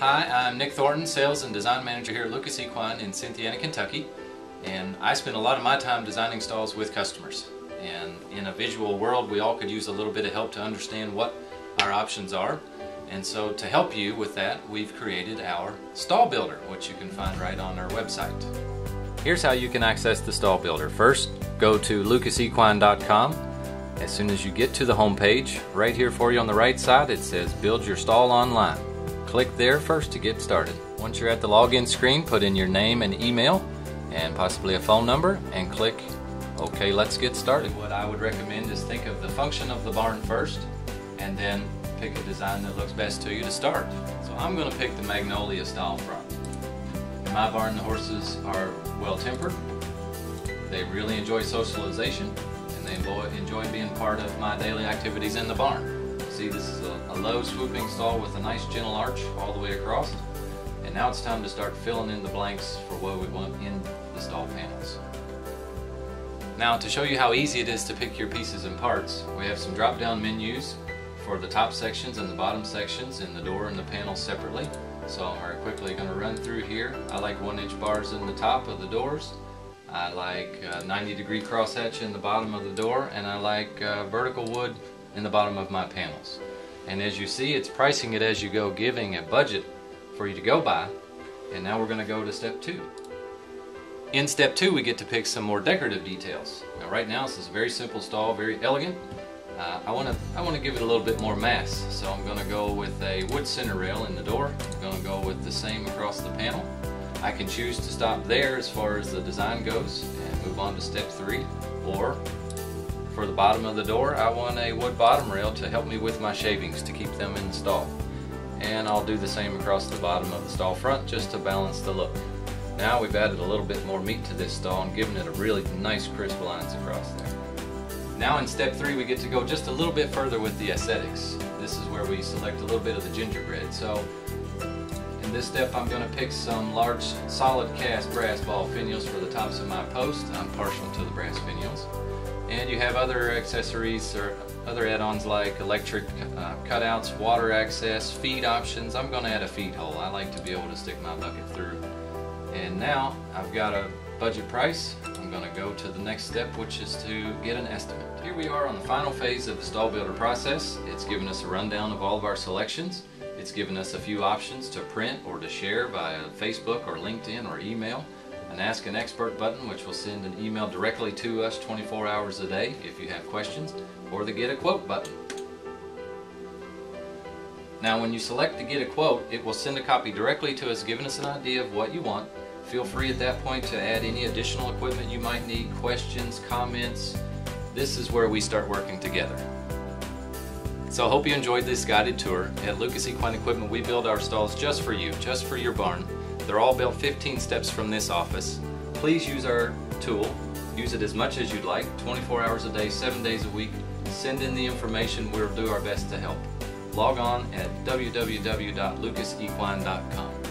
Hi, I'm Nick Thornton, Sales and Design Manager here at Lucas Equine in Cynthiana, Kentucky, and I spend a lot of my time designing stalls with customers. And in a visual world, we all could use a little bit of help to understand what our options are. And so to help you with that, we've created our StallBuilder, which you can find right on our website. Here's how you can access the StallBuilder. First, go to lucasequine.com. As soon as you get to the home page, right here for you on the right side, it says Build Your Stall Online. Click there first to get started. Once you're at the login screen, put in your name and email and possibly a phone number and click OK, let's get started. What I would recommend is think of the function of the barn first and then pick a design that looks best to you to start. So I'm going to pick the Magnolia style front. In my barn, the horses are well tempered. They really enjoy socialization and they enjoy being part of my daily activities in the barn. See, this is a low swooping stall with a nice gentle arch all the way across. And now it's time to start filling in the blanks for what we want in the stall panels. Now, to show you how easy it is to pick your pieces and parts, we have some drop-down menus for the top sections and the bottom sections and the door and the panel separately. So I'm very quickly going to run through here. I like 1-inch bars in the top of the doors. I like 90-degree crosshatch in the bottom of the door, and I like vertical wood in the bottom of my panels. And as you see, it's pricing it as you go, giving a budget for you to go by. And now we're going to go to step 2. In step 2, we get to pick some more decorative details. Now, right now, this is a very simple stall, very elegant. I want to give it a little bit more mass, so I'm going to go with a wood center rail in the door. I'm going to go with the same across the panel. I can choose to stop there as far as the design goes and move on to step 3. Or for the bottom of the door, I want a wood bottom rail to help me with my shavings to keep them in the stall. And I'll do the same across the bottom of the stall front just to balance the look. Now we've added a little bit more meat to this stall and given it a really nice crisp lines across there. Now in step 3 we get to go just a little bit further with the aesthetics. This is where we select a little bit of the gingerbread. So in this step I'm going to pick some large solid cast brass ball finials for the tops of my post. I'm partial to the brass finials. And you have other accessories or other add-ons like electric cutouts, water access, feed options. I'm going to add a feed hole. I like to be able to stick my bucket through. And now I've got a budget price. I'm going to go to the next step, which is to get an estimate. Here we are on the final phase of the StallBuilder process. It's given us a rundown of all of our selections. It's given us a few options to print or to share via Facebook or LinkedIn or email. An Ask an Expert button, which will send an email directly to us 24 hours a day if you have questions, or the Get a Quote button. Now when you select the Get a Quote, it will send a copy directly to us, giving us an idea of what you want. Feel free at that point to add any additional equipment you might need, questions, comments. This is where we start working together. So I hope you enjoyed this guided tour. At Lucas Equine Equipment, we build our stalls just for you, just for your barn. They're all built 15 steps from this office. Please use our tool. Use it as much as you'd like, 24 hours a day, 7 days a week. Send in the information. We'll do our best to help. Log on at www.lucasequine.com.